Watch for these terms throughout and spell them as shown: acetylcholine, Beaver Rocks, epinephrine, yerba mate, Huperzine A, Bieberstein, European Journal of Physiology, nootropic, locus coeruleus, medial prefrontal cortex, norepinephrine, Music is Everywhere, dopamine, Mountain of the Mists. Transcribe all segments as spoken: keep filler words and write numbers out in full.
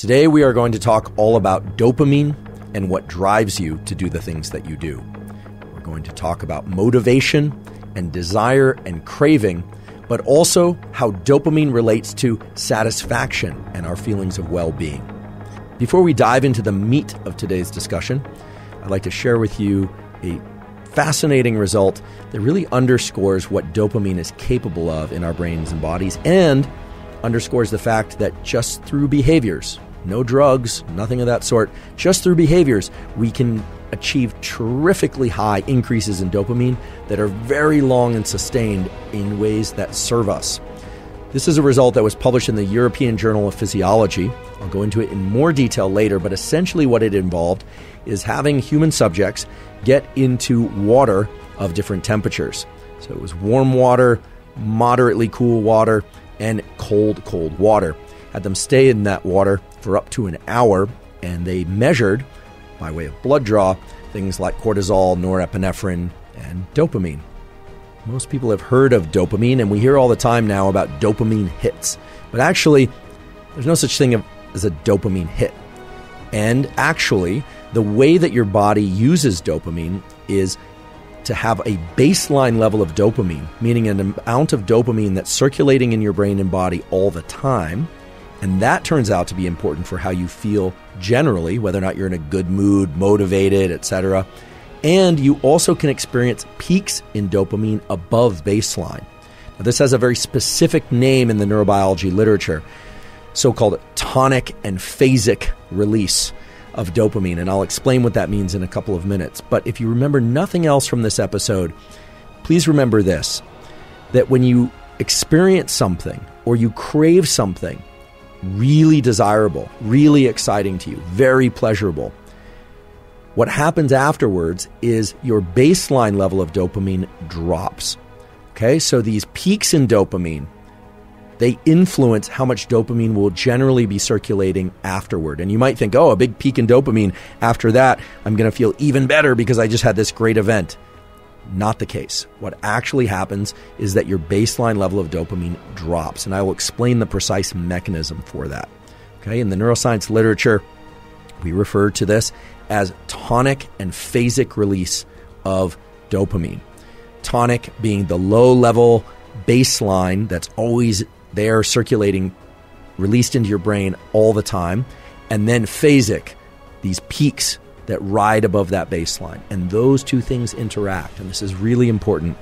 Today we are going to talk all about dopamine and what drives you to do the things that you do. We're going to talk about motivation and desire and craving, but also how dopamine relates to satisfaction and our feelings of well-being. Before we dive into the meat of today's discussion, I'd like to share with you a fascinating result that really underscores what dopamine is capable of in our brains and bodies and underscores the fact that just through behaviors, no drugs, nothing of that sort, just through behaviors, we can achieve terrifically high increases in dopamine that are very long and sustained in ways that serve us. This is a result that was published in the European Journal of Physiology. I'll go into it in more detail later, but essentially what it involved is having human subjects get into water of different temperatures. So it was warm water, moderately cool water, and cold, cold water. Had them stay in that water for up to an hour, and they measured, by way of blood draw, things like cortisol, norepinephrine, and dopamine. Most people have heard of dopamine, and we hear all the time now about dopamine hits. But actually, there's no such thing as a dopamine hit. And actually, the way that your body uses dopamine is to have a baseline level of dopamine, meaning an amount of dopamine that's circulating in your brain and body all the time. And that turns out to be important for how you feel generally, whether or not you're in a good mood, motivated, et cetera. And you also can experience peaks in dopamine above baseline. Now, this has a very specific name in the neurobiology literature, so-called tonic and phasic release of dopamine. And I'll explain what that means in a couple of minutes. But if you remember nothing else from this episode, please remember this, that when you experience something or you crave something really desirable, really exciting to you, very pleasurable, what happens afterwards is your baseline level of dopamine drops. Okay, so these peaks in dopamine, they influence how much dopamine will generally be circulating afterward. And you might think, oh, a big peak in dopamine. After that, I'm going to feel even better because I just had this great event. Not the case. What actually happens is that your baseline level of dopamine drops. And I will explain the precise mechanism for that. Okay, in the neuroscience literature, we refer to this as tonic and phasic release of dopamine. Tonic being the low level baseline that's always there circulating, released into your brain all the time. And then phasic, these peaks that ride above that baseline. And those two things interact. And this is really important.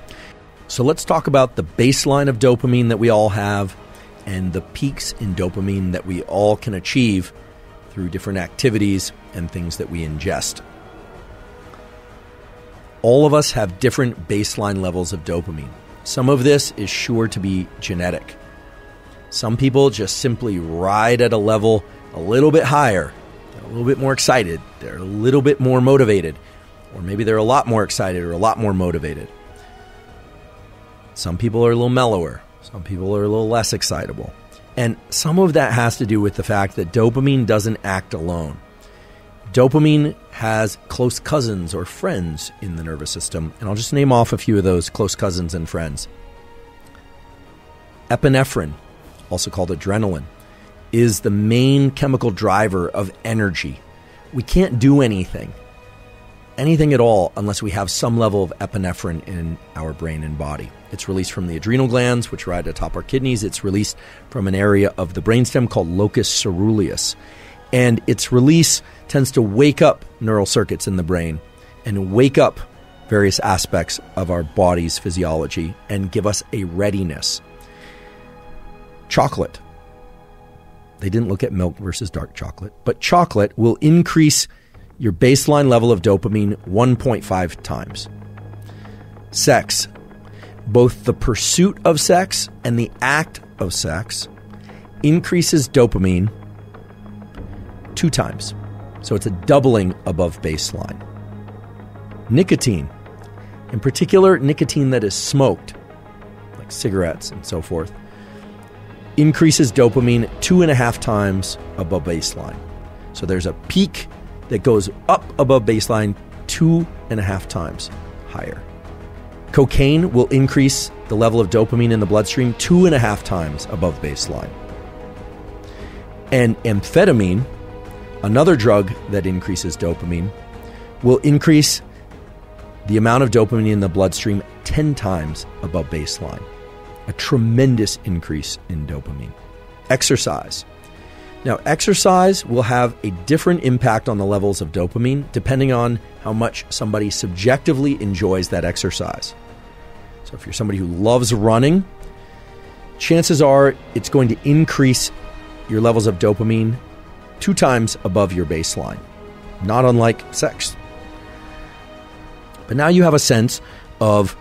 So let's talk about the baseline of dopamine that we all have and the peaks in dopamine that we all can achieve through different activities and things that we ingest. All of us have different baseline levels of dopamine. Some of this is sure to be genetic. Some people just simply ride at a level a little bit higher. They're a little bit more excited. They're a little bit more motivated. Or maybe they're a lot more excited or a lot more motivated. Some people are a little mellower. Some people are a little less excitable. And some of that has to do with the fact that dopamine doesn't act alone. Dopamine has close cousins or friends in the nervous system. And I'll just name off a few of those close cousins and friends. Epinephrine, also called adrenaline, is the main chemical driver of energy. We can't do anything, anything at all, unless we have some level of epinephrine in our brain and body. It's released from the adrenal glands, which ride atop our kidneys. It's released from an area of the brainstem called locus coeruleus. And its release tends to wake up neural circuits in the brain and wake up various aspects of our body's physiology and give us a readiness. Chocolate. They didn't look at milk versus dark chocolate, but chocolate will increase your baseline level of dopamine one point five times. Sex. Both the pursuit of sex and the act of sex increases dopamine two times. So it's a doubling above baseline. Nicotine. In particular, nicotine that is smoked, like cigarettes and so forth, increases dopamine two and a half times above baseline. So there's a peak that goes up above baseline two and a half times higher. Cocaine will increase the level of dopamine in the bloodstream two and a half times above baseline. And amphetamine, another drug that increases dopamine, will increase the amount of dopamine in the bloodstream ten times above baseline. A tremendous increase in dopamine. Exercise. Now, exercise will have a different impact on the levels of dopamine depending on how much somebody subjectively enjoys that exercise. So if you're somebody who loves running, chances are it's going to increase your levels of dopamine two times above your baseline, not unlike sex. But now you have a sense of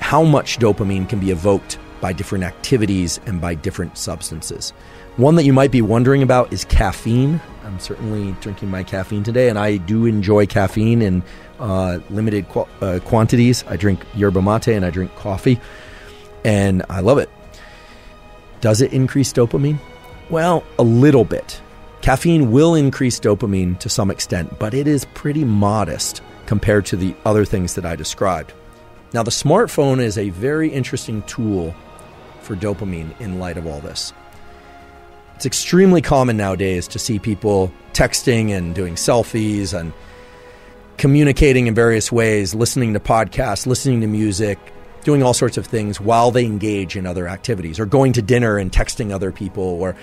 how much dopamine can be evoked by different activities and by different substances. One that you might be wondering about is caffeine. I'm certainly drinking my caffeine today, and I do enjoy caffeine in uh, limited qu- uh, quantities. I drink yerba mate and I drink coffee, and I love it. Does it increase dopamine? Well, a little bit. Caffeine will increase dopamine to some extent, but it is pretty modest compared to the other things that I described. Now, the smartphone is a very interesting tool for dopamine in light of all this. It's extremely common nowadays to see people texting and doing selfies and communicating in various ways, listening to podcasts, listening to music, doing all sorts of things while they engage in other activities, or going to dinner and texting other people, or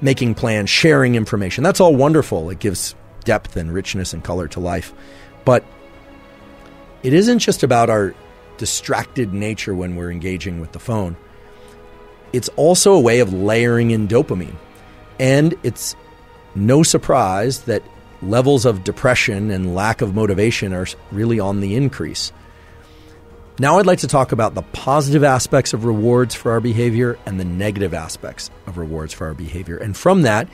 making plans, sharing information. That's all wonderful. It gives depth and richness and color to life. But it isn't just about our distracted nature when we're engaging with the phone. It's also a way of layering in dopamine. And it's no surprise that levels of depression and lack of motivation are really on the increase. Now I'd like to talk about the positive aspects of rewards for our behavior and the negative aspects of rewards for our behavior. And from that,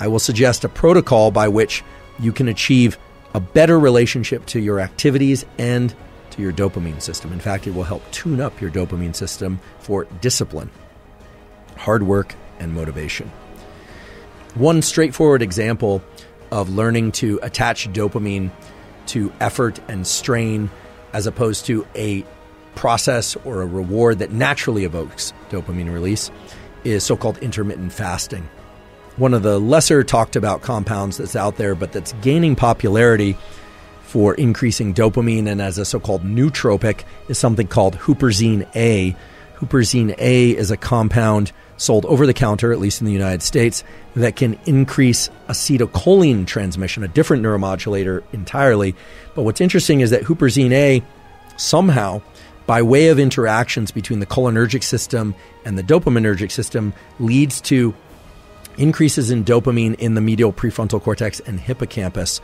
I will suggest a protocol by which you can achieve a better relationship to your activities and to your dopamine system. In fact, it will help tune up your dopamine system for discipline, hard work, and motivation. One straightforward example of learning to attach dopamine to effort and strain as opposed to a process or a reward that naturally evokes dopamine release is so-called intermittent fasting. One of the lesser talked about compounds that's out there, but that's gaining popularity for increasing dopamine and as a so-called nootropic, is something called Huperzine A. Huperzine A is a compound sold over the counter, at least in the United States, that can increase acetylcholine transmission, a different neuromodulator entirely. But what's interesting is that Huperzine A somehow, by way of interactions between the cholinergic system and the dopaminergic system, leads to increases in dopamine in the medial prefrontal cortex and hippocampus,